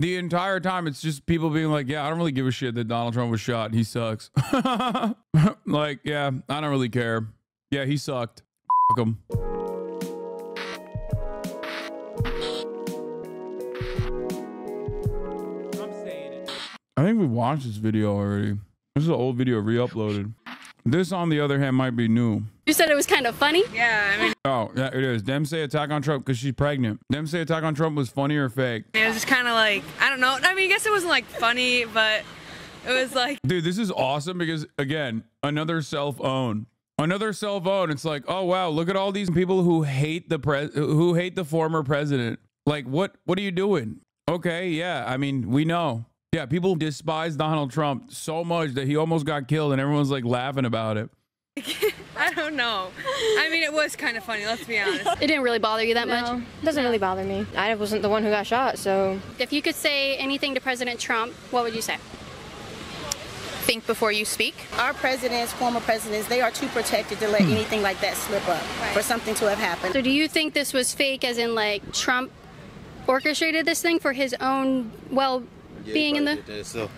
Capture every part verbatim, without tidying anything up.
The entire time, it's just people being like, yeah, I don't really give a shit that Donald Trump was shot. He sucks. Like, yeah, I don't really care. Yeah, he sucked. F him. I'm saying it. I think we watched this video already. This is an old video re-uploaded. This, on the other hand, might be new. You said it was kind of funny? Yeah, I mean. Oh, yeah, it is. Dem say attack on Trump because she's pregnant. Dem say attack on Trump was funny or fake? It was just kind of like, I don't know. I mean, I guess it wasn't like funny, but it was like. Dude, this is awesome because, again, another self-own. Another self-own. It's like, oh, wow, look at all these people who hate the pres- who hate the former president. Like, what, what are you doing? Okay, yeah, I mean, we know. Yeah, people despise Donald Trump so much that he almost got killed and everyone's like laughing about it. I don't know. I mean, it was kind of funny, let's be honest. It didn't really bother you that no, much? It doesn't no. really bother me. I wasn't the one who got shot, so. If you could say anything to President Trump, what would you say? Think before you speak. Our presidents, former presidents, they are too protected to let anything like that slip up right. for something to have happened. So do you think this was fake, as in like Trump orchestrated this thing for his own, well, Yeah, being in the so,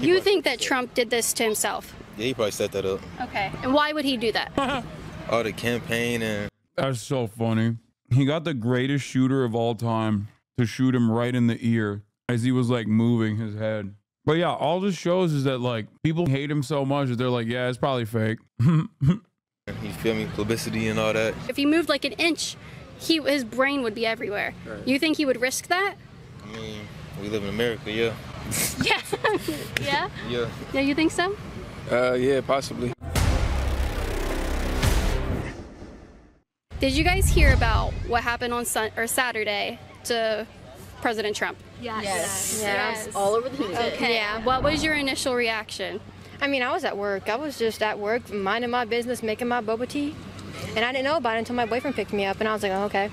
you think that Trump did this to himself? Yeah, he probably set that up. Okay, and why would he do that? Oh, the campaign. And that's so funny. He got the greatest shooter of all time to shoot him right in the ear as he was like moving his head. But yeah, all this shows is that like people hate him so much that they're like, yeah, it's probably fake. You feel me? Publicity and all that. If he moved like an inch, he his brain would be everywhere. Right. You think he would risk that? I mean, we live in America, yeah. Yeah. Yeah? Yeah. Yeah, you think so? Uh, yeah, possibly. Did you guys hear about what happened on sun or Saturday to President Trump? Yes. Yes. Yes. yes. yes. All over the news. Okay. Yeah. What was your initial reaction? I mean, I was at work. I was just at work, minding my business, making my boba tea. And I didn't know about it until my boyfriend picked me up, and I was like, oh, okay.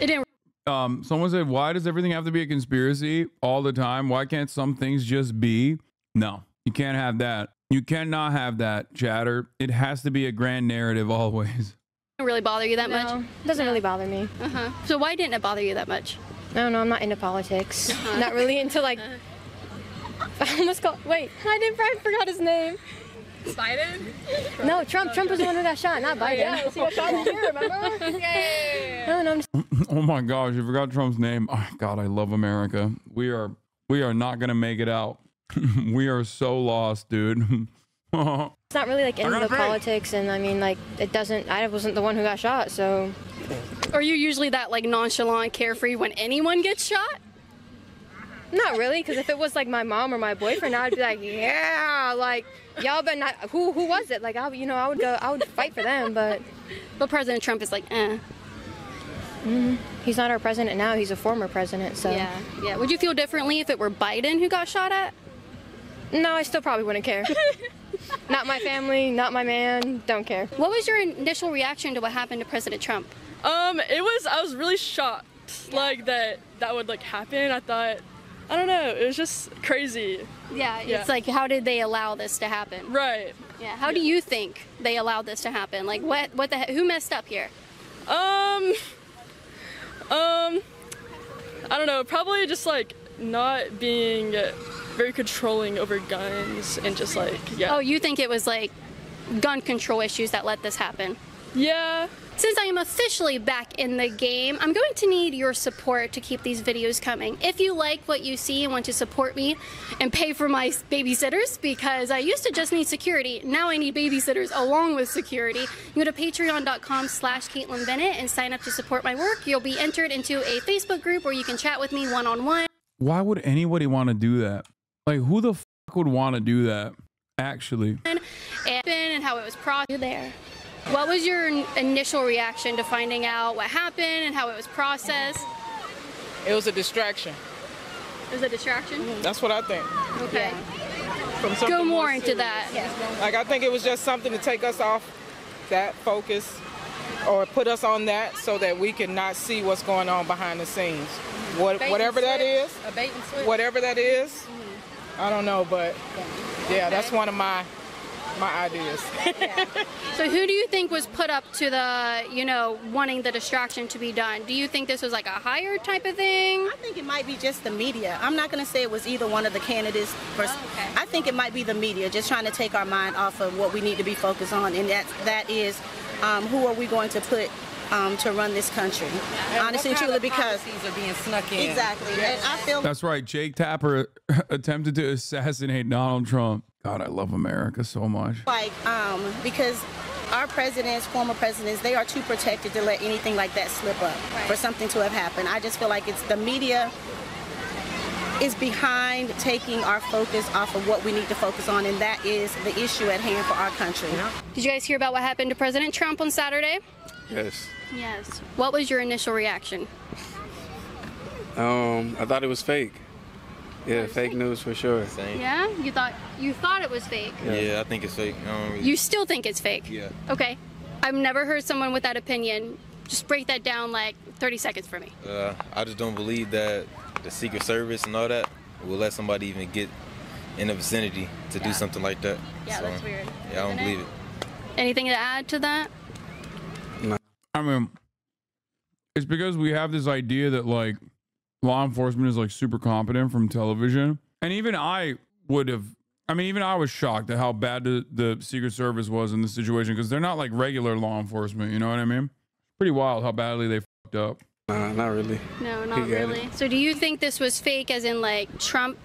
It didn't. Um, someone said, why does everything have to be a conspiracy all the time? Why can't some things just be? No, you can't have that. You cannot have that chatter. It has to be a grand narrative always. It doesn't really bother you that no, much? It doesn't no. really bother me. Uh-huh. So why didn't it bother you that much? No, no, I'm not into politics. Uh-huh. Not really into like, I almost called, wait, I didn't, I forgot his name. Biden? Trump. No, Trump. Oh, Trump was the one who got shot, not Biden. Yeah, he got shot here, remember? Yay! No, no, I'm just oh my gosh, you forgot Trump's name. Oh God, I love America. We are, we are not gonna make it out. We are so lost, dude. It's not really like into the pay. politics, and I mean, like it doesn't. I wasn't the one who got shot, so. Are you usually that like nonchalant, carefree when anyone gets shot? Not really, because if it was like my mom or my boyfriend, I'd be like, yeah, like y'all been not. Who who was it? Like I, you know, I would go, I would fight for them, but. But President Trump is like, eh. Mm-hmm. He's not our president now. He's a former president, so. Yeah, yeah. Would you feel differently if it were Biden who got shot at? No, I still probably wouldn't care. Not my family, not my man. Don't care. What was your initial reaction to what happened to President Trump? Um, it was. I was really shocked, like that that would like happen. I thought. I don't know, it was just crazy. Yeah, it's yeah. like, how did they allow this to happen? Right. Yeah, how yeah. do you think they allowed this to happen? Like, what, what the heck, who messed up here? Um, um, I don't know, probably just like not being very controlling over guns and just like, yeah. Oh, you think it was like gun control issues that let this happen? Yeah. Since I am officially back in the game, I'm going to need your support to keep these videos coming. If you like what you see and want to support me and pay for my babysitters, because I used to just need security, now I need babysitters along with security, go to patreon.com slash Caitlin Bennett and sign up to support my work. You'll be entered into a Facebook group where you can chat with me one-on-one. Why would anybody want to do that? Like, who the f would want to do that, actually? And, and how it was processed there. What was your initial reaction to finding out what happened and how it was processed? It was a distraction. It was a distraction? That's what I think. Okay. Yeah. From Go more, more into that. Yeah. Like, I think it was just something to take us off that focus or put us on that so that we can not see what's going on behind the scenes. What, whatever that is, a bait and switch. Whatever that is, mm-hmm. I don't know, but yeah, okay. That's one of my my ideas. Yeah. So who do you think was put up to the, you know, wanting the distraction to be done? Do you think this was like a hired type of thing? I think it might be just the media. I'm not going to say it was either one of the candidates. For, oh, okay. I think it might be the media just trying to take our mind off of what we need to be focused on, and that, that is um, who are we going to put Um, to run this country, and honestly, truly, because these are being snuck in. Exactly, yes. And I feel that's right. Jake Tapper attempted to assassinate Donald Trump. God, I love America so much. Like, um, because our presidents, former presidents, they are too protected to let anything like that slip up, right, for something to have happened. I just feel like it's the media is behind taking our focus off of what we need to focus on, and that is the issue at hand for our country. Yeah. Did you guys hear about what happened to President Trump on Saturday? Yes. Yes. What was your initial reaction? Um, I thought it was fake. Yeah, was fake, fake news for sure. Same. Yeah? You thought you thought it was fake? Yeah, yeah, I think it's fake. Um, you still think it's fake? Yeah. Okay. I've never heard someone with that opinion. Just break that down like thirty seconds for me. Uh, I just don't believe that the Secret Service and all that will let somebody even get in the vicinity to yeah. do something like that. Yeah, so, that's weird. Yeah, I don't believe it. Anything to add to that? I mean, it's because we have this idea that like law enforcement is like super competent from television. And even I would have, I mean, even I was shocked at how bad the, the Secret Service was in this situation, because they're not like regular law enforcement. You know what I mean? Pretty wild how badly they fucked up. Uh, not really. No, not really. So do you think this was fake, as in like Trump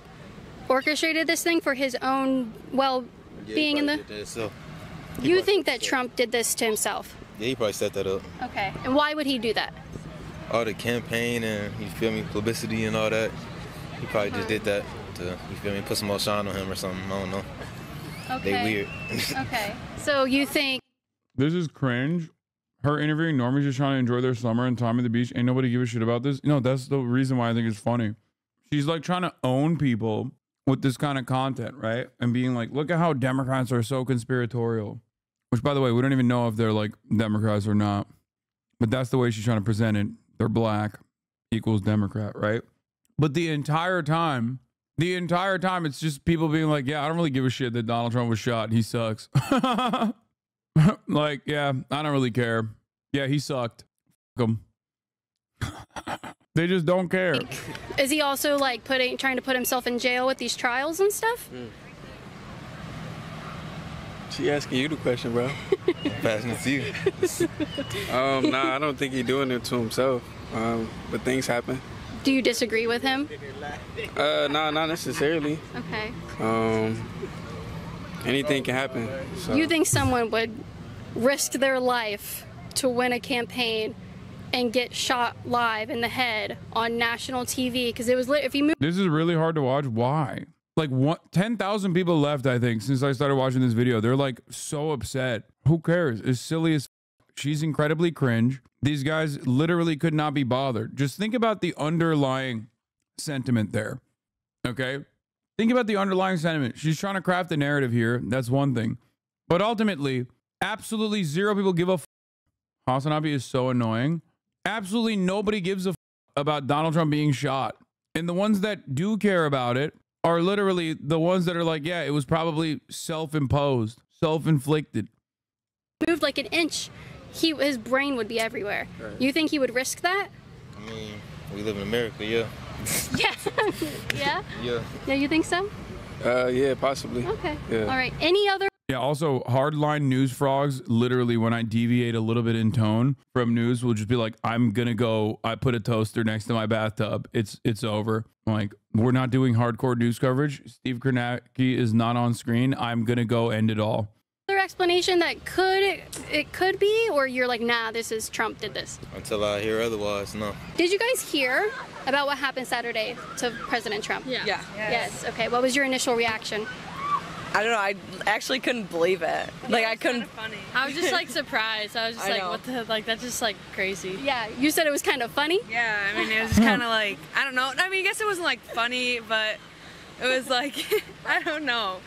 orchestrated this thing for his own well being yeah, in the? So. You think that so. Trump did this to himself? Yeah, he probably set that up. Okay, and why would he do that? All the campaign and, you feel me, publicity and all that. He probably just did that to, you feel me, put some more shine on him or something. I don't know. Okay. They weird. Okay, so you think... This is cringe. Her interviewing Norman's just trying to enjoy their summer and time at the beach. Ain't nobody give a shit about this. No, that's the reason why I think it's funny. She's like trying to own people with this kind of content, right? And being like, look at how Democrats are so conspiratorial. Which, by the way, we don't even know if they're like Democrats or not, but that's the way she's trying to present it. They're black equals Democrat, right? But the entire time, the entire time, it's just people being like, yeah, I don't really give a shit that Donald Trump was shot. He sucks. Like, yeah, I don't really care. Yeah, he sucked. Fuck him. They just don't care. Is he also like putting, trying to put himself in jail with these trials and stuff? Mm. She asking you the question, bro. Passing it to you. Um, nah, I don't think he's doing it to himself. Um, but things happen. Do you disagree with him? Uh, nah, not necessarily. Okay. Um, anything can happen. So. You think someone would risk their life to win a campaign and get shot live in the head on national T V? Because it was lit. If you move, this is really hard to watch. Why? Like what, ten thousand people left, I think, since I started watching this video. They're like so upset. Who cares? It's silly as f. She's incredibly cringe. These guys literally could not be bothered. Just think about the underlying sentiment there, okay? Think about the underlying sentiment. She's trying to craft a narrative here. That's one thing. But ultimately, absolutely zero people give a f. Hasanabi is so annoying. Absolutely nobody gives a f about Donald Trump being shot. And the ones that do care about it are literally the ones that are like, yeah, it was probably self-imposed, self-inflicted. Moved like an inch, he his brain would be everywhere. Right. You think he would risk that? I mean, we live in America, yeah. Yeah. Yeah? Yeah. Yeah, you think so? Uh, yeah, possibly. Okay. Yeah. All right. Any other? Yeah, also, hardline news frogs, literally, when I deviate a little bit in tone from news, will just be like, I'm going to go, I put a toaster next to my bathtub. It's it's over. Like, we're not doing hardcore news coverage. Steve Kornacki is not on screen. I'm going to go end it all. Another explanation that could, it could be, or you're like, nah, this is Trump did this. Until I hear otherwise, no. Did you guys hear about what happened Saturday to President Trump? Yeah. Yeah. Yes. Yes. Okay. What was your initial reaction? I don't know, I actually couldn't believe it. Like, yeah, it I couldn't. Kind of funny. I was just like surprised. I was just I like, know. What the heck? Like, that's just like crazy. Yeah, you said it was kind of funny? Yeah, I mean, it was kind of like, I don't know. I mean, I guess it wasn't like funny, but It was like, I don't know.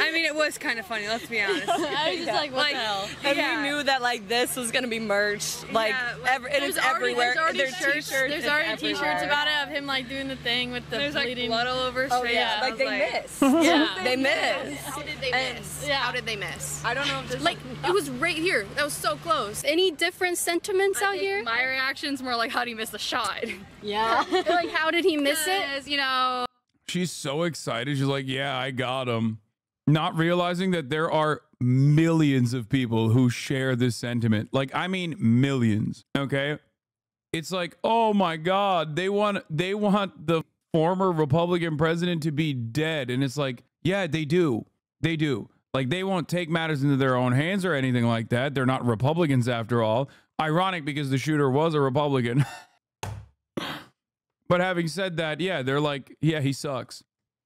I mean, it was kind of funny, let's be honest. I was just yeah. like, what like, the hell? And yeah. we knew that, like, this was going to be merch. Like, yeah, like every, it is already, everywhere. There's already there's t-shirts, there's already t-shirts about it, of him, like, doing the thing with the there's, bleeding. There's, like, blood all over his face. Oh, yeah, like, they like, missed. Yeah. They missed. How did they and, miss? Yeah. How did they miss? I don't know if there's... Like, it was right here. That was so close. Any different sentiments I out here? My reaction's more like, how did he miss the shot? Yeah. Like, how did he miss it? You know... She's so excited. She's like, yeah, I got him. Not realizing that there are millions of people who share this sentiment. Like, I mean, millions. Okay. It's like, oh my God, they want, they want the former Republican president to be dead. And it's like, yeah, they do. They do. Like, they won't take matters into their own hands or anything like that. They're not Republicans after all. Ironic because the shooter was a Republican. But having said that, yeah, they're like, yeah, he sucks.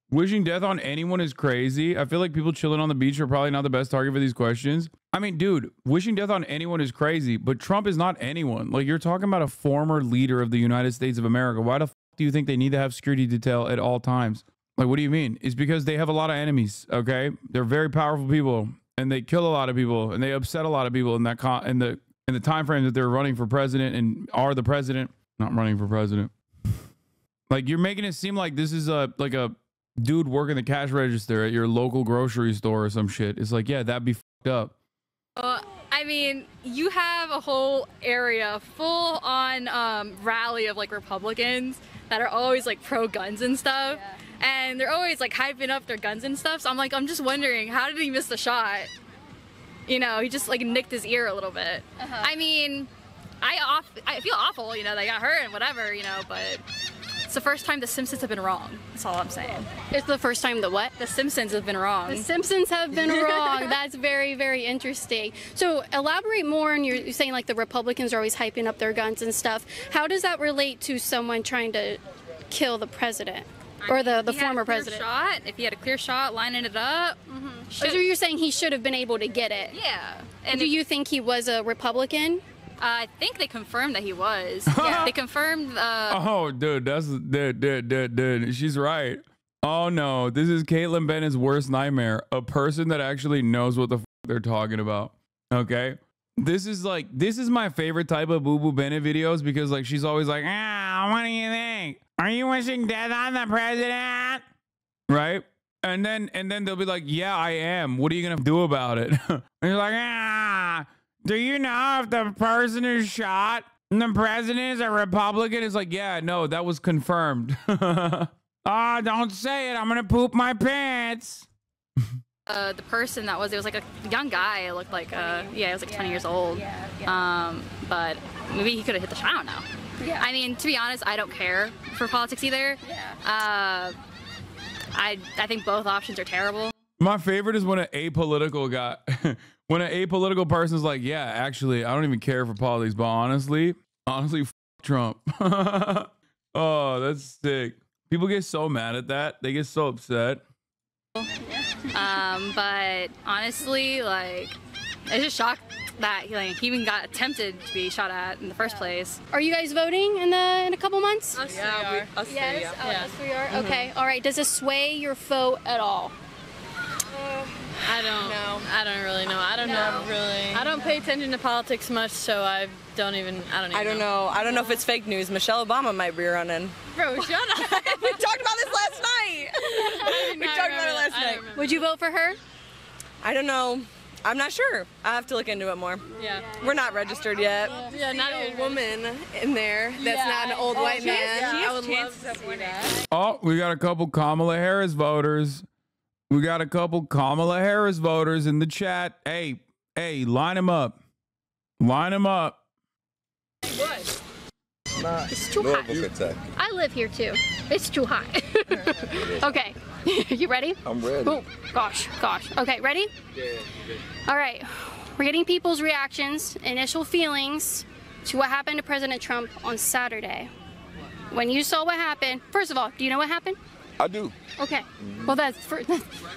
Wishing death on anyone is crazy. I feel like people chilling on the beach are probably not the best target for these questions. I mean, dude, wishing death on anyone is crazy, but Trump is not anyone. Like, you're talking about a former leader of the United States of America. Why the f do you think they need to have security detail at all times? Like, what do you mean? It's because they have a lot of enemies, okay? They're very powerful people, and they kill a lot of people, and they upset a lot of people in that con in the in the time frame that they're running for president and are the president, not running for president. Like, you're making it seem like this is a like a dude working the cash register at your local grocery store or some shit. It's like, yeah, that'd be fucked up. Uh, I mean, you have a whole area full on um, rally of like Republicans that are always like pro guns and stuff. Yeah. And they're always like hyping up their guns and stuff. So I'm like, I'm just wondering, how did he miss the shot? You know, he just like nicked his ear a little bit. Uh-huh. I mean, I, off I feel awful, you know, they got hurt and whatever, you know, but... It's the first time the Simpsons have been wrong. That's all I'm saying. It's the first time the what? The Simpsons have been wrong. The Simpsons have been wrong. That's very, very interesting. So elaborate more on your, you're saying like the Republicans are always hyping up their guns and stuff. How does that relate to someone trying to kill the president or the, the former president? Shot, if he had a clear shot, lining it up. Mm-hmm. So you're saying he should have been able to get it. Yeah. And do you think he was a Republican? Uh, I think they confirmed that he was. Yeah, they confirmed. Uh, oh, dude, that's dude, dude, dude, dude. She's right. Oh no, this is Caitlin Bennett's worst nightmare. A person that actually knows what the f they're talking about. Okay, this is like this is my favorite type of Boo Boo Bennett videos because like she's always like, ah, what do you think? Are you wishing death on the president? Right? And then and then they'll be like, yeah, I am. What are you gonna do about it? And you're like, ah. Do you know if the person who shot and the president is a Republican? It's like, yeah, no, that was confirmed. Ah, oh, don't say it. I'm going to poop my pants. Uh, the person that was, it was like a young guy. It looked like, uh, yeah, it was like yeah. twenty years old. Yeah, yeah. Um, but maybe he could have hit the shot. I don't know. Yeah. I mean, to be honest, I don't care for politics either. Yeah. Uh, I, I think both options are terrible. My favorite is when an apolitical guy... When an apolitical person's like, yeah, actually, I don't even care for politics, but honestly, honestly, f Trump. Oh, that's sick. People get so mad at that. They get so upset. Um, but honestly, like, it's just shocked that he, like, he even got attempted to be shot at in the first place. Are you guys voting in the in a couple months? Us yeah, we are. Us yes, three, yeah. Oh, yeah. Us three are. Mm-hmm. Okay, all right. Does this sway your vote at all? I don't know. I don't really know. I don't no. know really. I don't pay attention to politics much, so I don't even. I don't. Even I don't know. know. I don't know if it's fake news. Michelle Obama might be running. Bro, shut up. We talked about this last night. We talked about it last night. Would you vote for her? I don't know. I'm not sure. I have to look into it more. Yeah. We're not registered yet. Yeah, not a woman in there that's yeah. not an old oh, white man. Yeah, yeah, I would love to see that. Oh, we got a couple Kamala Harris voters. We got a couple Kamala Harris voters in the chat. Hey, hey, line them up. Line them up. What? It's too hot. I live here too. It's too hot. Okay. You ready? I'm ready. Oh, gosh, gosh. Okay, ready? Yeah, all right. We're getting people's reactions, initial feelings to what happened to President Trump on Saturday. When you saw what happened, first of all, do you know what happened? I do. Okay. Mm-hmm. Well, that's for,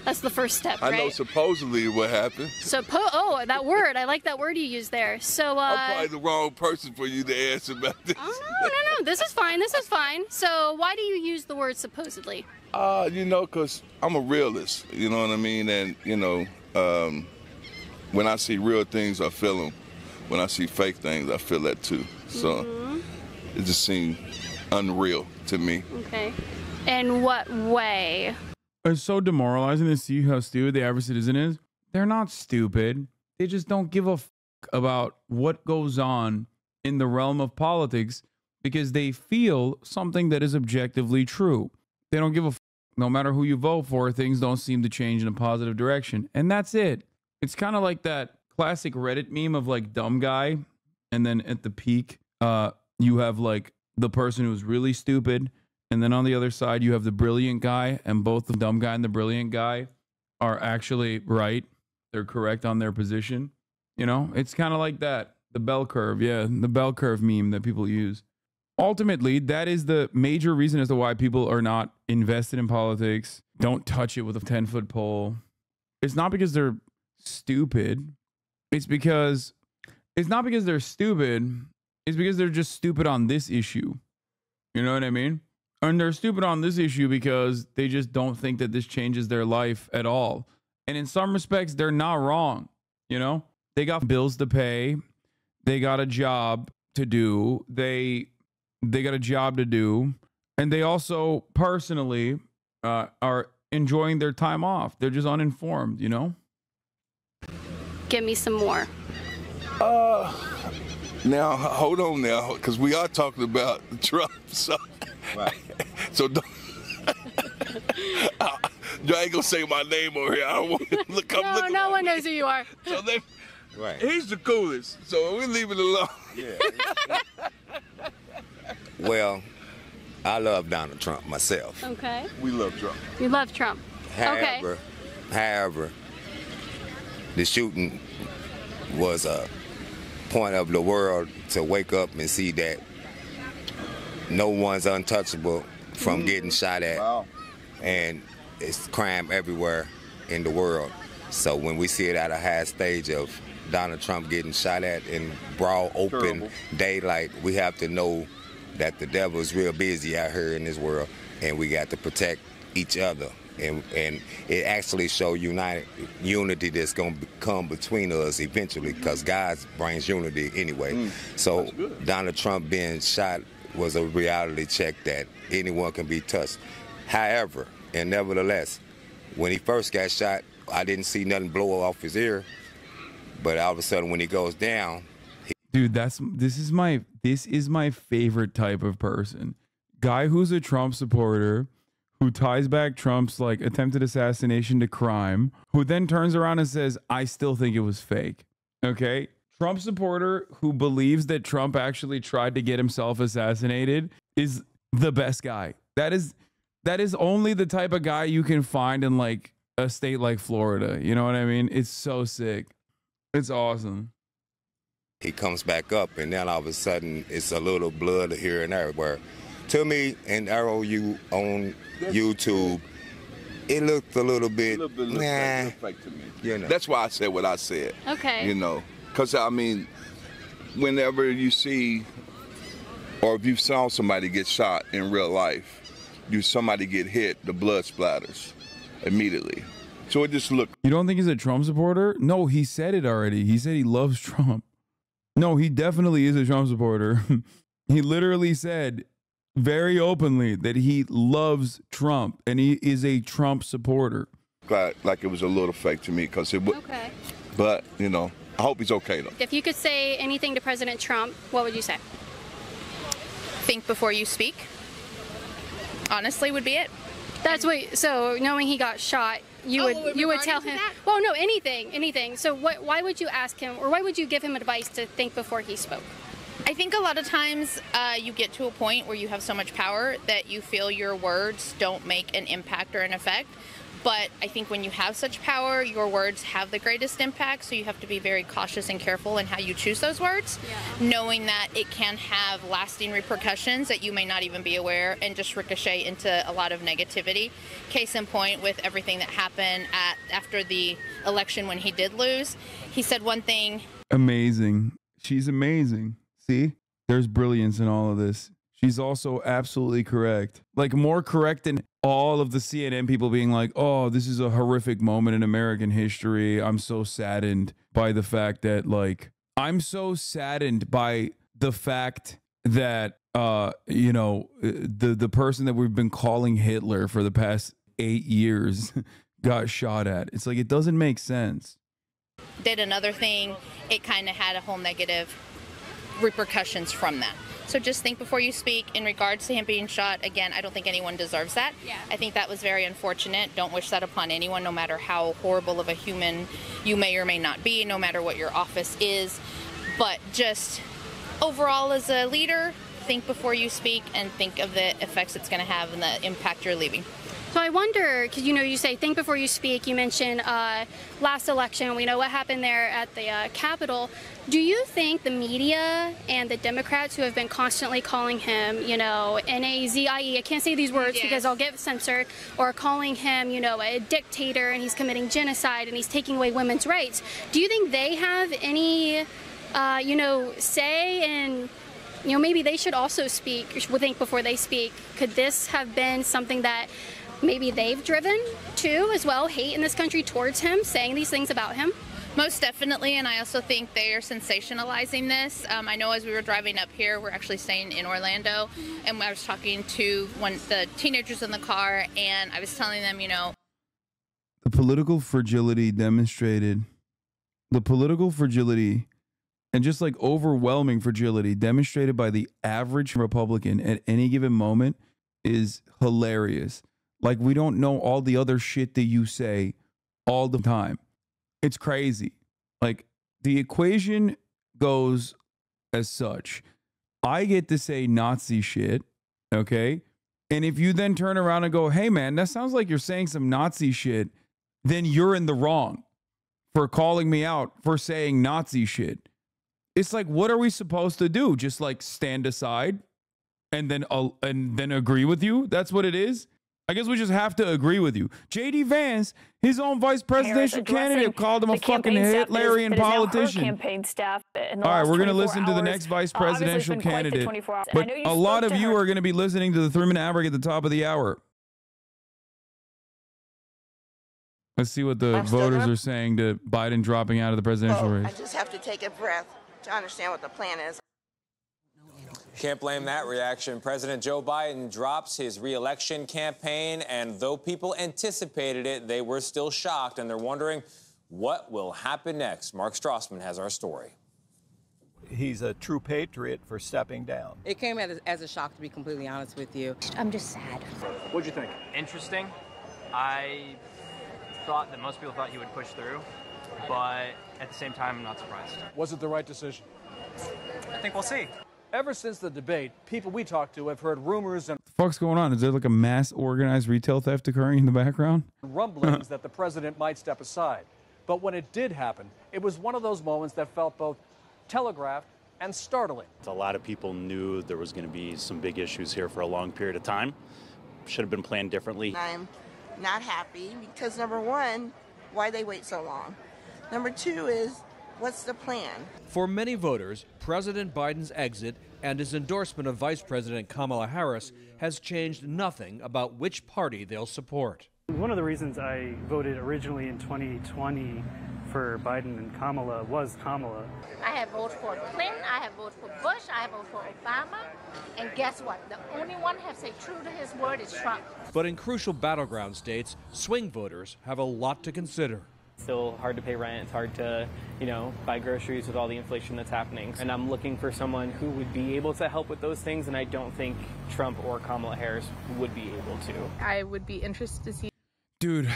that's the first step, right? I know supposedly what happened. Suppo oh, that word. I like that word you used there. So uh, I'm probably the wrong person for you to ask about this. Oh, no, no, no. This is fine. This is fine. So why do you use the word supposedly? Uh, you know, because I'm a realist. You know what I mean? And, you know, um, when I see real things, I feel them. When I see fake things, I feel that too. So mm-hmm. It just seemed unreal to me. Okay. In what way? It's so demoralizing to see how stupid the average citizen is. They're not stupid. They just don't give a f about what goes on in the realm of politics because they feel something that is objectively true. They don't give a f. No matter who you vote for, things don't seem to change in a positive direction. And that's it. It's kind of like that classic Reddit meme of like dumb guy. And then at the peak, uh, you have like the person who's really stupid. And then on the other side, you have the brilliant guy, and both the dumb guy and the brilliant guy are actually right. They're correct on their position. You know, it's kind of like that. The bell curve. Yeah. The bell curve meme that people use. Ultimately, that is the major reason as to why people are not invested in politics. Don't touch it with a ten foot pole. It's not because they're stupid. It's because it's not because they're stupid. It's because they're just stupid on this issue. You know what I mean? And they're stupid on this issue because they just don't think that this changes their life at all. And in some respects, they're not wrong. You know, they got bills to pay. They got a job to do. They, they got a job to do. And they also personally uh, are enjoying their time off. They're just uninformed, you know? Give me some more. Uh, now, hold on now, because we are talking about Trump, so... Right. So don't, I, I ain't gonna say my name over here. I don't want to look up. No, no one knows who you are. So they, right. He's the coolest. So we leave it alone. Yeah. Well, I love Donald Trump myself. Okay. We love Trump. You love Trump. However, okay. however, the shooting was a point of the world to wake up and see that. No one's untouchable from mm. getting shot at, wow. and it's crime everywhere in the world. So when we see it at a high stage of Donald Trump getting shot at in broad, open Terrible. daylight, we have to know that the devil is real busy out here in this world, and we got to protect each other. And, and it actually shows united unity that's going to come between us eventually, because God brings unity anyway. Mm. So Donald Trump being shot was a reality check that anyone can be touched. However, and nevertheless, when he first got shot, I didn't see nothing blow off his ear, but all of a sudden when he goes down, he dude, that's this is my this is my favorite type of person. Guy who's a Trump supporter, who ties back Trump's like attempted assassination to crime, who then turns around and says, I still think it was fake. Okay? Trump supporter who believes that Trump actually tried to get himself assassinated is the best guy. That is, that is only the type of guy you can find in like a state like Florida. You know what I mean? It's so sick. It's awesome. He comes back up and then all of a sudden it's a little blood here and everywhere. To me, and Arrow, you on YouTube, it looked a little bit, a little bit nah. Looked like to me. You know. That's why I said what I said. Okay. You know. Because, I mean, whenever you see or if you saw somebody get shot in real life, you somebody get hit, the blood splatters immediately. So it just looked. You don't think he's a Trump supporter? No, he said it already. He said he loves Trump. No, he definitely is a Trump supporter. He literally said very openly that he loves Trump and he is a Trump supporter. Glad, like it was a little fake to me because it would. Okay. But, you know. I hope he's okay, though. If you could say anything to President Trump, what would you say? Think before you speak. Honestly, would be it. That's what. So knowing he got shot, you oh, would you would tell him. That? Well, no, anything, anything. So what? Why would you ask him, or why would you give him advice to think before he spoke? I think a lot of times uh, you get to a point where you have so much power that you feel your words don't make an impact or an effect. But I think when you have such power, your words have the greatest impact, so you have to be very cautious and careful in how you choose those words, yeah. knowing that it can have lasting repercussions that you may not even be aware and just ricochet into a lot of negativity. Case in point with everything that happened at, after the election when he did lose, he said one thing. Amazing. She's amazing. See, there's brilliance in all of this. She's also absolutely correct, like more correct than all of the C N N people being like, oh, this is a horrific moment in American history. I'm so saddened by the fact that like, I'm so saddened by the fact that, uh, you know, the, the person that we've been calling Hitler for the past eight years got shot at. It's like, it doesn't make sense. Did another thing. It kind of had a whole negative repercussions from that. So just think before you speak in regards to him being shot. Again, I don't think anyone deserves that. Yeah. I think that was very unfortunate. Don't wish that upon anyone, no matter how horrible of a human you may or may not be, no matter what your office is. But just overall as a leader, think before you speak and think of the effects it's going to have and the impact you're leaving. So I wonder, because, you know, you say think before you speak. You mentioned uh, last election. We know what happened there at the uh, Capitol. Do you think the media and the Democrats who have been constantly calling him, you know, N A Z I E, I can't say these words yes. because I'll get censored, or calling him, you know, a dictator and he's committing genocide and he's taking away women's rights. Do you think they have any, uh, you know, say in... You know, maybe they should also speak, think before they speak. Could this have been something that maybe they've driven to as well, hate in this country towards him, saying these things about him? Most definitely, and I also think they are sensationalizing this. Um, I know as we were driving up here, we're actually staying in Orlando, and I was talking to one of the teenagers in the car, and I was telling them, you know. The political fragility demonstrated, the political fragility and just like overwhelming fragility demonstrated by the average Republican at any given moment is hilarious. Like, we don't know all the other shit that you say all the time. It's crazy. Like, the equation goes as such. I get to say Nazi shit, okay? And if you then turn around and go, hey man, that sounds like you're saying some Nazi shit, then you're in the wrong for calling me out for saying Nazi shit. It's like, what are we supposed to do? Just like stand aside and then uh, and then agree with you? That's what it is? I guess we just have to agree with you. J D. Vance, his own vice presidential candidate, called him a fucking Hitlerian politician. Campaign staff. All right, we're going to listen to the next vice presidential candidate. But a lot of you are going to be listening to the three-minute hour at the top of the hour. Let's see what the voters are saying to Biden dropping out of the presidential race. I just have to take a breath to understand what the plan is. Can't blame that reaction. President Joe Biden drops his re-election campaign, and though people anticipated it, they were still shocked, and they're wondering what will happen next. Mark Strassman has our story. He's a true patriot for stepping down. It came as a, as a shock, to be completely honest with you. I'm just sad. What'd you think? Interesting. I thought that most people thought he would push through, but at the same time, I'm not surprised. Was it the right decision? I think we'll see. Ever since the debate, people we talked to have heard rumors and... What the fuck's going on? Is there like a mass organized retail theft occurring in the background? Rumblings that the president might step aside. But when it did happen, it was one of those moments that felt both telegraphed and startling. A lot of people knew there was going to be some big issues here for a long period of time. Should have been planned differently. I'm not happy because, number one, why they wait so long? Number two is, what's the plan? For many voters, President Biden's exit and his endorsement of Vice President Kamala Harris has changed nothing about which party they'll support. One of the reasons I voted originally in twenty twenty for Biden and Kamala was Kamala. I have voted for Clinton, I have voted for Bush, I have voted for Obama, and guess what? The only one who has stayed true to his word is Trump. But in crucial battleground states, swing voters have a lot to consider. It's still hard to pay rent. It's hard to, you know, buy groceries with all the inflation that's happening. And I'm looking for someone who would be able to help with those things, and I don't think Trump or Kamala Harris would be able to. I would be interested to see. Dude,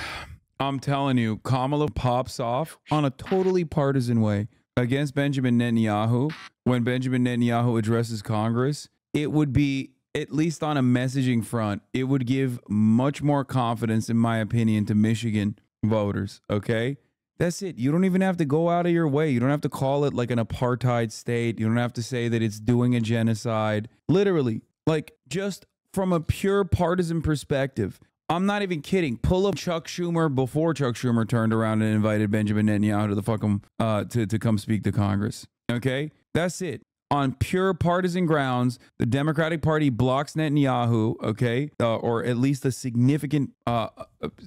I'm telling you, Kamala pops off on a totally partisan way. against Benjamin Netanyahu when Benjamin Netanyahu addresses Congress, it would be, at least on a messaging front, it would give much more confidence, in my opinion, to Michigan voters. Okay? That's it. You don't even have to go out of your way. You don't have to call it like an apartheid state. You don't have to say that it's doing a genocide. Literally, like, just from a pure partisan perspective, I'm not even kidding. Pull up Chuck Schumer before Chuck Schumer turned around and invited Benjamin Netanyahu to the fucking uh, to to come speak to Congress. Okay, that's it. On pure partisan grounds, the Democratic Party blocks Netanyahu, okay, uh, or at least a significant uh,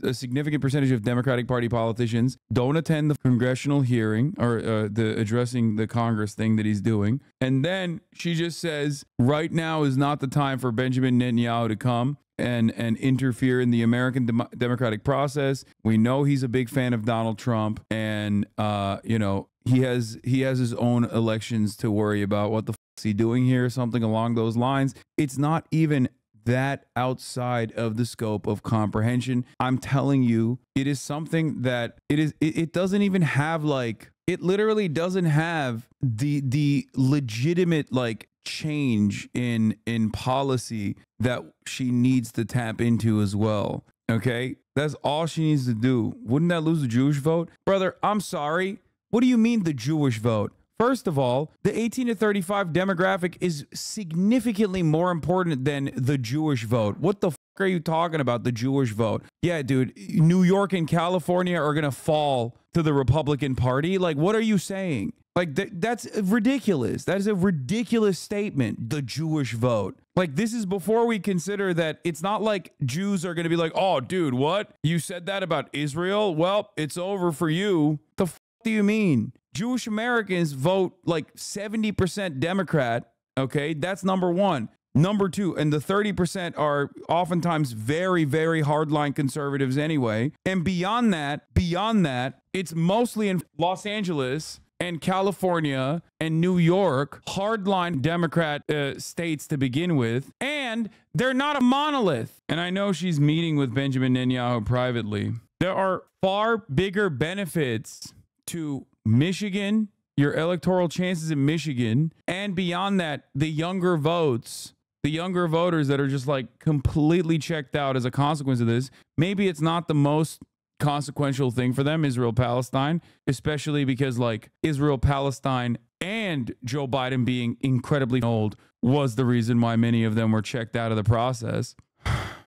a significant percentage of Democratic Party politicians don't attend the congressional hearing or uh, the addressing the Congress thing that he's doing. And then she just says, right now is not the time for Benjamin Netanyahu to come and and interfere in the American dem democratic process. We know he's a big fan of Donald Trump, and uh, you know, He has he has his own elections to worry about. What the f is he doing here? Something along those lines. It's not even that outside of the scope of comprehension. I'm telling you, it is something that it is. It, it doesn't even have like it literally doesn't have the the legitimate like change in in policy that she needs to tap into as well. Okay, that's all she needs to do. Wouldn't that lose the Jewish vote, brother? I'm sorry. What do you mean the Jewish vote? First of all, the eighteen to thirty-five demographic is significantly more important than the Jewish vote. What the fuck are you talking about, the Jewish vote? Yeah, dude, New York and California are going to fall to the Republican Party. Like, what are you saying? Like, th that's ridiculous. That is a ridiculous statement, the Jewish vote. Like, this is before we consider that it's not like Jews are going to be like, oh, dude, what? You said that about Israel? Well, it's over for you. The fuck do you mean? Jewish Americans vote like seventy percent Democrat. Okay, that's number one. Number two, and the thirty percent are oftentimes very, very hardline conservatives anyway. And beyond that, beyond that, it's mostly in Los Angeles and California and New York, hardline Democrat uh, states to begin with. And they're not a monolith. And I know she's meeting with Benjamin Netanyahu privately. There are far bigger benefits to Michigan, your electoral chances in Michigan, and beyond that, the younger votes, the younger voters that are just like completely checked out as a consequence of this. Maybe it's not the most consequential thing for them, Israel Palestine, especially because like Israel Palestine and Joe Biden being incredibly old was the reason why many of them were checked out of the process.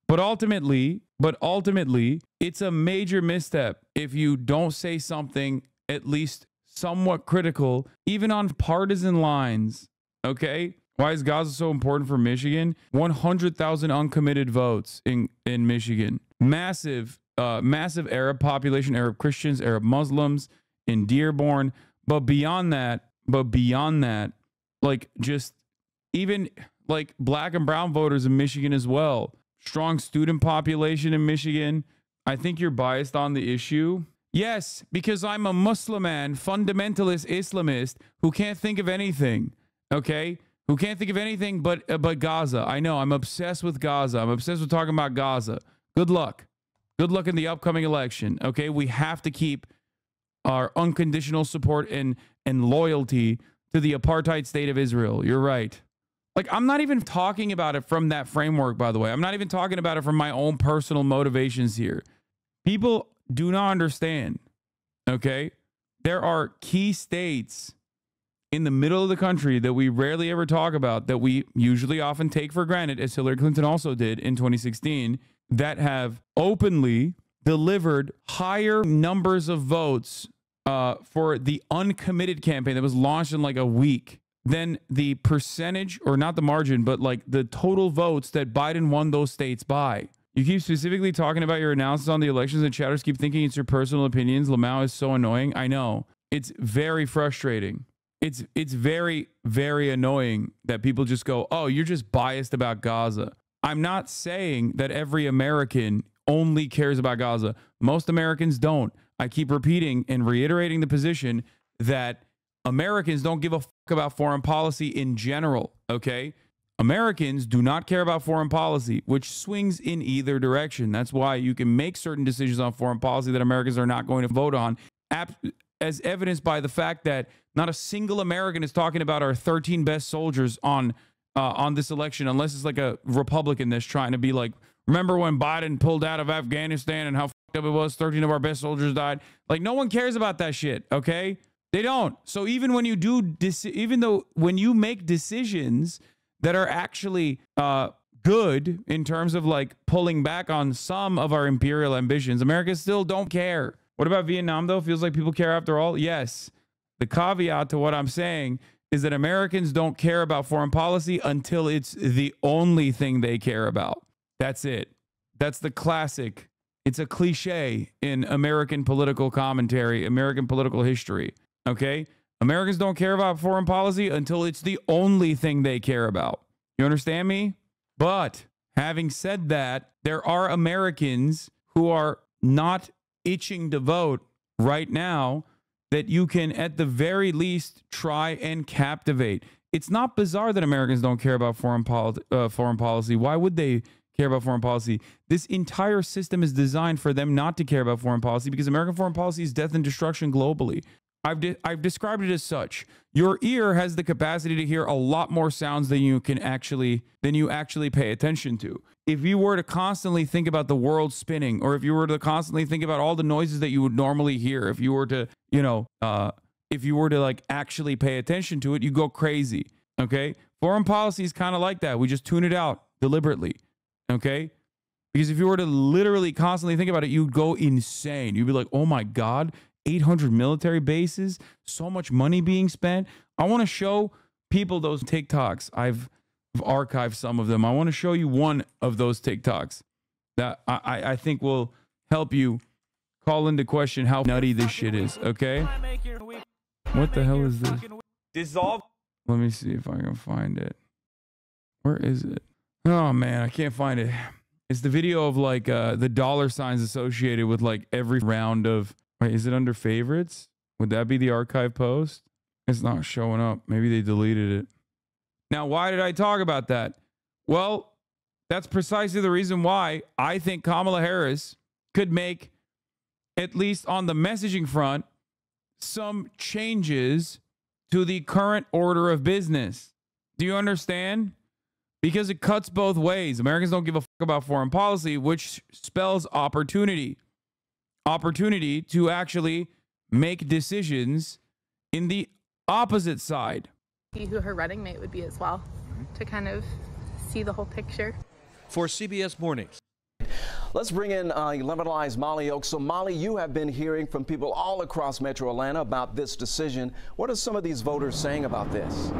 But ultimately, but ultimately, it's a major misstep if you don't say something at least somewhat critical, even on partisan lines. Okay? Why is Gaza so important for Michigan? one hundred thousand uncommitted votes in, in Michigan. Massive, uh, massive Arab population, Arab Christians, Arab Muslims in Dearborn. But beyond that, but beyond that, like just even like black and brown voters in Michigan as well. Strong student population in Michigan. I think you're biased on the issue. Yes, because I'm a Musliman, fundamentalist Islamist who can't think of anything, okay? Who can't think of anything but, uh, but Gaza. I know, I'm obsessed with Gaza. I'm obsessed with talking about Gaza. Good luck. Good luck in the upcoming election, okay? We have to keep our unconditional support and, and loyalty to the apartheid state of Israel. You're right. Like, I'm not even talking about it from that framework, by the way. I'm not even talking about it from my own personal motivations here. People do not understand, okay? There are key states in the middle of the country that we rarely ever talk about, that we usually often take for granted, as Hillary Clinton also did in twenty sixteen, that have openly delivered higher numbers of votes uh, for the uncommitted campaign that was launched in like a week than the percentage, or not the margin, but like the total votes that Biden won those states by. You keep specifically talking about your analysis on the elections and chatters keep thinking it's your personal opinions. Lamau is so annoying. I know. It's very frustrating. It's it's very, very annoying that people just go, oh, you're just biased about Gaza. I'm not saying that every American only cares about Gaza. Most Americans don't. I keep repeating and reiterating the position that Americans don't give a fuck about foreign policy in general, okay? Americans do not care about foreign policy, which swings in either direction. That's why you can make certain decisions on foreign policy that Americans are not going to vote on. as evidenced by the fact that not a single American is talking about our thirteen best soldiers on uh, on this election, unless it's like a Republican that's trying to be like, remember when Biden pulled out of Afghanistan and how fucked up it was, thirteen of our best soldiers died. Like, no one cares about that shit, okay? They don't. So even when you do, even though when you make decisions that are actually uh, good in terms of like pulling back on some of our imperial ambitions, America still don't care. What about Vietnam though? Feels like people care after all. Yes. The caveat to what I'm saying is that Americans don't care about foreign policy until it's the only thing they care about. That's it. That's the classic. It's a cliche in American political commentary, American political history. Okay? Americans don't care about foreign policy until it's the only thing they care about. You understand me? But having said that, there are Americans who are not itching to vote right now that you can at the very least try and captivate. It's not bizarre that Americans don't care about foreign, poli uh, foreign policy. Why would they care about foreign policy? This entire system is designed for them not to care about foreign policy because American foreign policy is death and destruction globally. I've, de I've described it as such. Your ear has the capacity to hear a lot more sounds than you can actually, than you actually pay attention to. If you were to constantly think about the world spinning, or if you were to constantly think about all the noises that you would normally hear, if you were to, you know, uh, if you were to like actually pay attention to it, you go crazy. Okay. Foreign policy is kind of like that. We just tune it out deliberately. Okay. Because if you were to literally constantly think about it, you'd go insane. You'd be like, oh my God, eight hundred military bases, so much money being spent. I want to show people those TikToks. I've archived some of them. I want to show you one of those TikToks that I, I think will help you call into question how nutty this shit is, okay? What the hell is this? Dissolve. Let me see if I can find it. Where is it? Oh, man, I can't find it. It's the video of, like, uh, the dollar signs associated with, like, every round of... Wait, is it under favorites? Would that be the archive post? It's not showing up. Maybe they deleted it. Now, why did I talk about that? Well, that's precisely the reason why I think Kamala Harris could make, at least on the messaging front, some changes to the current order of business. Do you understand? Because it cuts both ways. Americans don't give a fuck about foreign policy, which spells opportunity. Opportunity to actually make decisions in the opposite side. See who her running mate would be as well, to kind of see the whole picture. For C B S Mornings. Let's bring in uh, Lemonline's Molly Oak. So Molly, you have been hearing from people all across Metro Atlanta about this decision. What are some of these voters saying about this?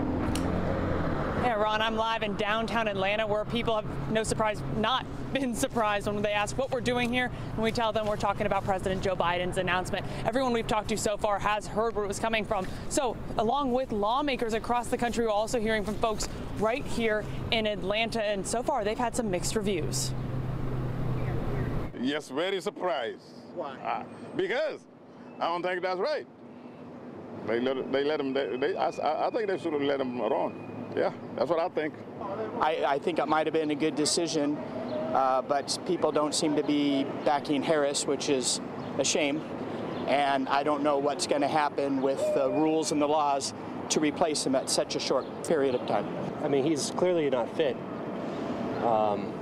Yeah, Ron, I'm live in downtown Atlanta where people have, no surprise, not been surprised when they ask what we're doing here, and we tell them we're talking about President Joe Biden's announcement. Everyone we've talked to so far has heard where it was coming from. So along with lawmakers across the country, we're also hearing from folks right here in Atlanta, and so far they've had some mixed reviews. Yes, very surprised. Why? Uh, because I don't think that's right. They let, they let them, they, they, I, I think they should have let them run. Yeah, that's what I think. I, I think it might have been a good decision, uh, but people don't seem to be backing Harris, which is a shame. And I don't know what's going to happen with the rules and the laws to replace him at such a short period of time. I mean, he's clearly not fit. Um,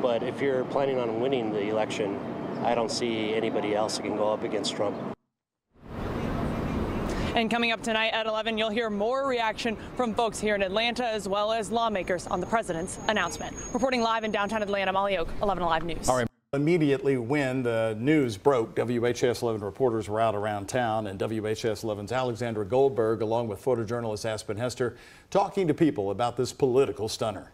but if you're planning on winning the election, I don't see anybody else that can go up against Trump. And coming up tonight at eleven, you'll hear more reaction from folks here in Atlanta as well as lawmakers on the president's announcement. Reporting live in downtown Atlanta, Molly Oak, eleven Live News. All right. Immediately when the news broke, W H S eleven reporters were out around town, and W H S eleven's Alexandra Goldberg, along with photojournalist Aspen Hester, talking to people about this political stunner.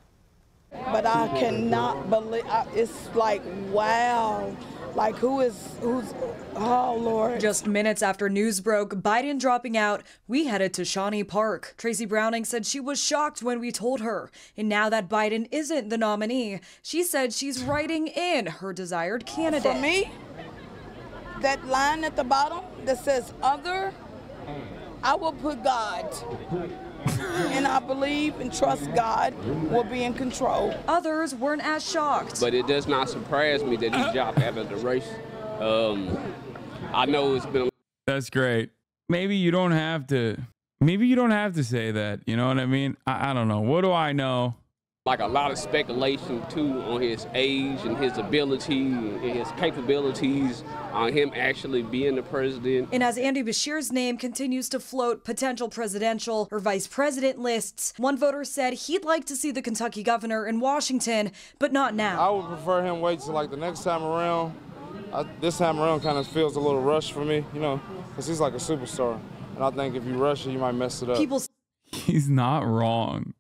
But I cannot believe I, it's like, wow. Like, who is, who's, oh, Lord. Just minutes after news broke, Biden dropping out, we headed to Shawnee Park. Tracy Browning said she was shocked when we told her. And now that Biden isn't the nominee, she said she's writing in her desired candidate. For me, that line at the bottom that says other, I will put God. And I believe and trust God will be in control. Others weren't as shocked. But it does not surprise me that he dropped out of the race. Um, I know it's been... That's great. maybe you don't have to, maybe you don't have to say that. You know what I mean? I, I don't know. What do I know? Like a lot of speculation too on his age and his ability and his capabilities, on him actually being the president. And as Andy Beshear's name continues to float potential presidential or vice president lists, one voter said he'd like to see the Kentucky governor in Washington, but not now. I would prefer him wait till like the next time around. I, this time around kind of feels a little rushed for me, you know, because he's like a superstar. And I think if you rush it, you might mess it up. People, he's not wrong.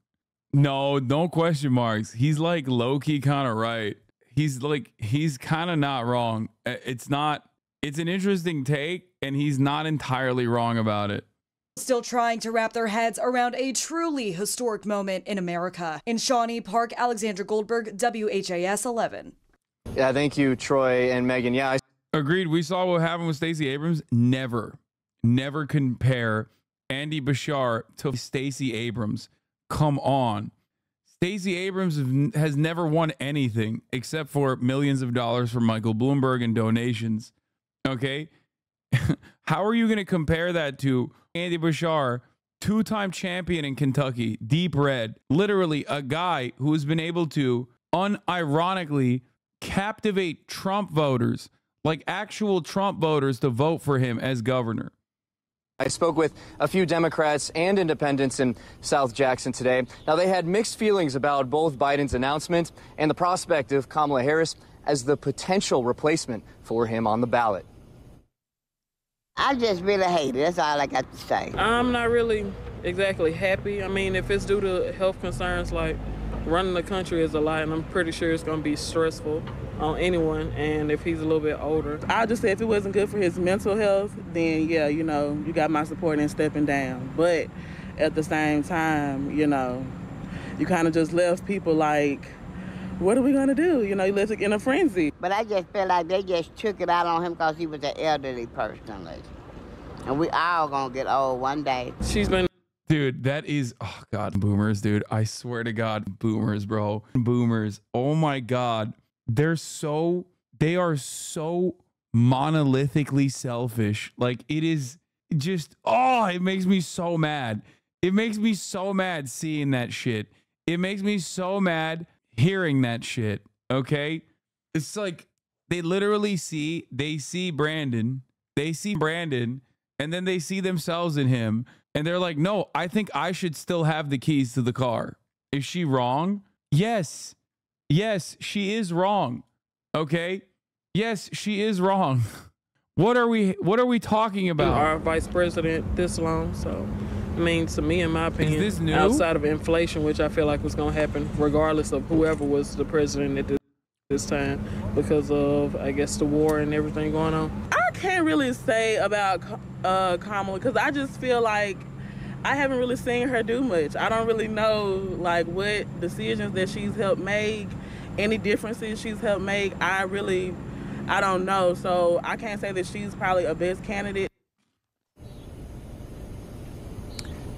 No, no question marks. He's like low-key kind of right. He's like, he's kind of not wrong. It's not, it's an interesting take, and he's not entirely wrong about it. Still trying to wrap their heads around a truly historic moment in America. In Shawnee Park, Alexandra Goldberg, W H A S eleven. Yeah, thank you, Troy and Megan. Yeah, I agreed. We saw what happened with Stacey Abrams. Never, never compare Andy Beshear to Stacey Abrams. Come on. Stacey Abrams has never won anything except for millions of dollars from Michael Bloomberg and donations. Okay. How are you going to compare that to Andy Beshear, two-time champion in Kentucky, deep red, literally a guy who has been able to unironically captivate Trump voters, like actual Trump voters, to vote for him as governor? I spoke with a few Democrats and independents in South Jackson today. Now, they had mixed feelings about both Biden's announcement and the prospect of Kamala Harris as the potential replacement for him on the ballot. I just really hate it. That's all I got to say. I'm not really exactly happy. I mean, if it's due to health concerns, like running the country is a lot, and I'm pretty sure it's going to be stressful on anyone, and if he's a little bit older. I'll just say if it wasn't good for his mental health, then yeah, you know, you got my support in stepping down. But at the same time, you know, you kind of just left people like, what are we gonna do? You know, you left in a frenzy. But I just feel like they just took it out on him because he was an elderly person. Like, and we all gonna get old one day. She's been, dude, that is, oh God, boomers, dude. I swear to God, boomers, bro, boomers. Oh my God. They're so, they are so monolithically selfish. Like, it is just, oh, it makes me so mad. It makes me so mad seeing that shit. It makes me so mad hearing that shit. Okay. It's like, they literally see, they see Brandon, they see Brandon, and then they see themselves in him. And they're like, no, I think I should still have the keys to the car. Is she wrong? Yes. Yes, she is wrong. Okay. Yes, she is wrong. What are we, what are we talking about? Our vice president this long. So, I mean, to me, in my opinion, is this new? Outside of inflation, which I feel like was going to happen regardless of whoever was the president at this, this time, because of, I guess, the war and everything going on. I can't really say about uh, Kamala, because I just feel like I haven't really seen her do much. I don't really know like what decisions that she's helped make, any differences she's helped make. I really, I don't know. So I can't say that she's probably a best candidate.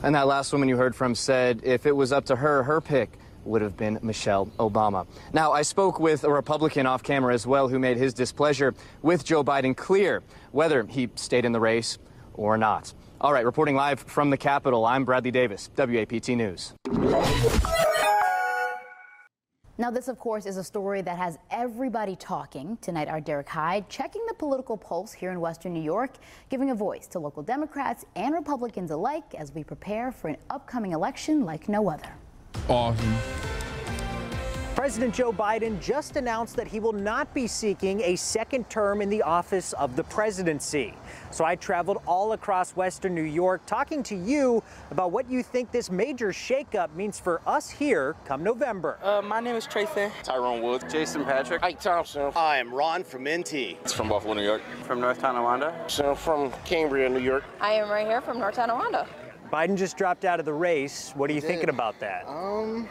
And that last woman you heard from said if it was up to her, her pick would have been Michelle Obama. Now, I spoke with a Republican off camera as well who made his displeasure with Joe Biden clear, whether he stayed in the race or not. All right, reporting live from the Capitol, I'm Bradley Davis, W A P T News. Now, this, of course, is a story that has everybody talking. Tonight, our Derek Hyde checking the political pulse here in Western New York, giving a voice to local Democrats and Republicans alike as we prepare for an upcoming election like no other. Awesome. President Joe Biden just announced that he will not be seeking a second term in the office of the presidency. So I traveled all across Western New York talking to you about what you think this major shakeup means for us here come November. Uh, my name is Tracy. Tyrone Woods. Jason Patrick. Ike Thompson. I am Ron from N T. It's from Buffalo, New York. From North Tonawanda. So from Cambria, New York. I am right here from North Tonawanda. Biden just dropped out of the race. What are you thinking about that? Um.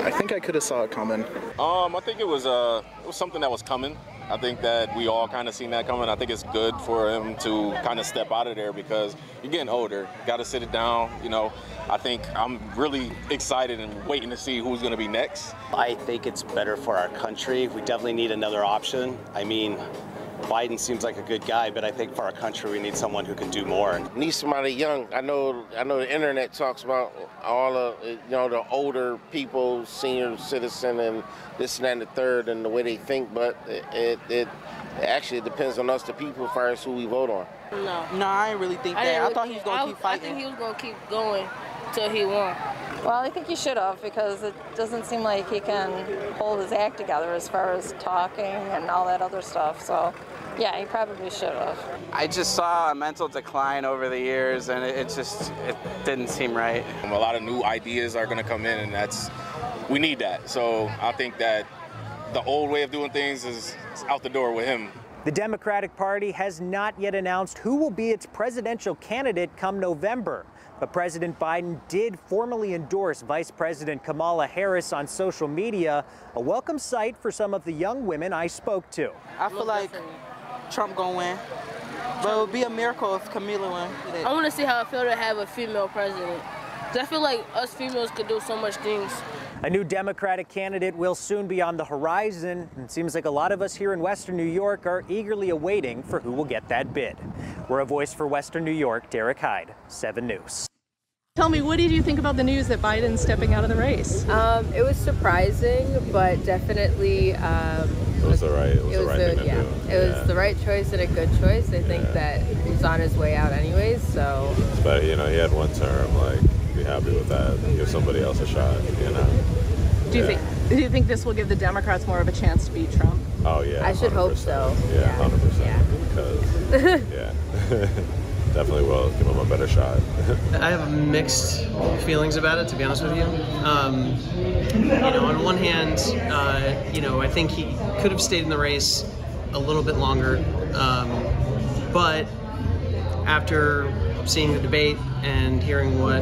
I think I could have saw it coming. Um, I think it was uh, it was something that was coming. I think that we all kind of seen that coming. I think it's good for him to kind of step out of there because you're getting older. Got to sit it down. You know, I think I'm really excited and waiting to see who's going to be next. I think it's better for our country. We definitely need another option. I mean, Biden seems like a good guy, but I think for our country, we need someone who can do more. Need somebody young. I know I know the internet talks about all of, you know, the older people, senior citizen, and this and that and the third, and the way they think, but it, it, it actually depends on us, the people, first, who we vote on. No. No, I didn't really think I that. Really I thought he was going to keep fighting. I think he was going to keep going till he won. Well, I think he should have, because it doesn't seem like he can hold his act together as far as talking and all that other stuff. So, yeah, he probably should have. I just saw a mental decline over the years, and it, it just it didn't seem right. A lot of new ideas are going to come in, and that's we need that. So I think that the old way of doing things is out the door with him. The Democratic Party has not yet announced who will be its presidential candidate come November. But President Biden did formally endorse Vice President Kamala Harris on social media, a welcome sight for some of the young women I spoke to. I feel like Trump gonna win, but it would be a miracle if Kamala won. I want to see how I feel to have a female president, because I feel like us females could do so much things. A new Democratic candidate will soon be on the horizon, and it seems like a lot of us here in Western New York are eagerly awaiting for who will get that bid. We're A Voice for Western New York, Derek Hyde, seven news. Tell me, what did you think about the news that Biden's stepping out of the race? Um, it was surprising, but definitely um, it was the right, it was it the right was thing the, to yeah, do. It yeah. was the right choice and a good choice. I think yeah. that he's on his way out, anyways. So, but you know, he had one term. Like, be happy with that. Give somebody else a shot. You know. Do you yeah. think? Do you think this will give the Democrats more of a chance to beat Trump? Oh yeah. I should one hundred percent. Hope so. Yeah, hundred yeah. percent. Yeah. Because yeah. Definitely will give him a better shot. I have mixed feelings about it, to be honest with you. Um, you know, on one hand, uh, you know, I think he could have stayed in the race a little bit longer, um, but after seeing the debate and hearing what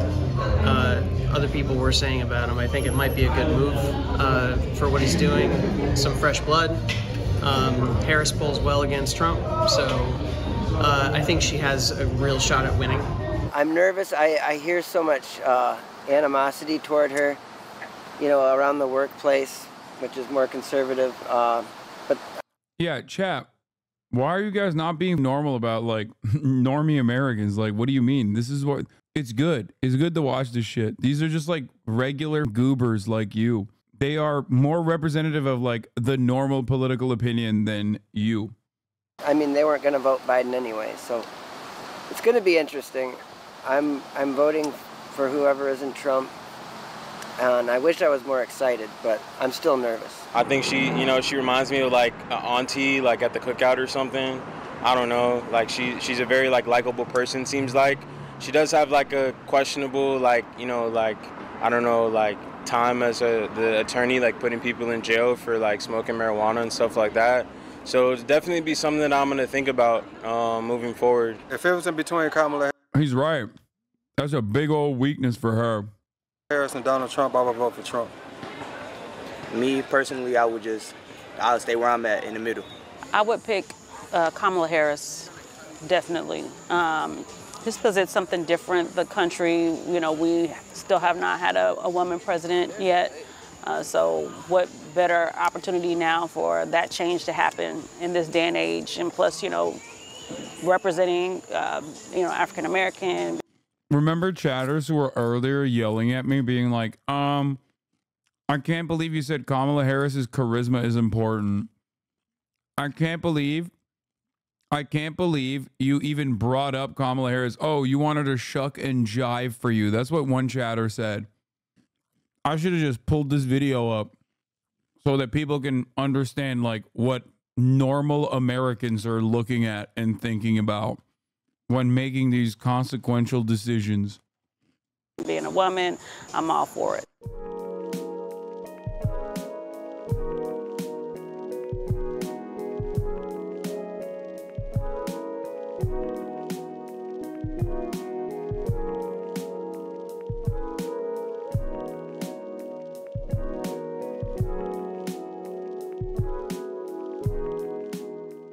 uh, other people were saying about him, I think it might be a good move uh, for what he's doing. Some fresh blood. Um, Harris polls well against Trump, so. Uh, I think she has a real shot at winning. I'm nervous. I, I hear so much uh, animosity toward her, you know, around the workplace, which is more conservative. Uh, but yeah, chap, why are you guys not being normal about, like, normie Americans? Like, what do you mean? This is what it's good. It's good to watch this shit. These are just like regular goobers like you. They are more representative of, like, the normal political opinion than you. I mean, they weren't going to vote Biden anyway, so it's going to be interesting. I'm I'm voting for whoever isn't Trump, and I wish I was more excited, but I'm still nervous. I think she, you know, she reminds me of, like, an auntie, like, at the cookout or something. I don't know. Like, she she's a very, like, likable person, seems like. She does have, like, a questionable, like, you know, like, I don't know, like, time as a the attorney, like, putting people in jail for, like, smoking marijuana and stuff like that. So it's definitely be something that I'm going to think about uh, moving forward. If it was in between Kamala Harris. He's right. That's a big old weakness for her. Harris and Donald Trump, I would vote for Trump. Me, personally, I would just, I would stay where I'm at, in the middle. I would pick uh, Kamala Harris, definitely. Um, just because it's something different. The country, you know, we still have not had a, a woman president yet. Uh, so what better opportunity now for that change to happen in this day and age? And plus, you know, representing, uh, you know, African American. Remember chatters who were earlier yelling at me, being like, um, I can't believe you said Kamala Harris's charisma is important. I can't believe, I can't believe you even brought up Kamala Harris. Oh, you wanted to shuck and jive for you. That's what one chatter said. I should have just pulled this video up so that people can understand, like, what normal Americans are looking at and thinking about when making these consequential decisions. Being a woman, I'm all for it.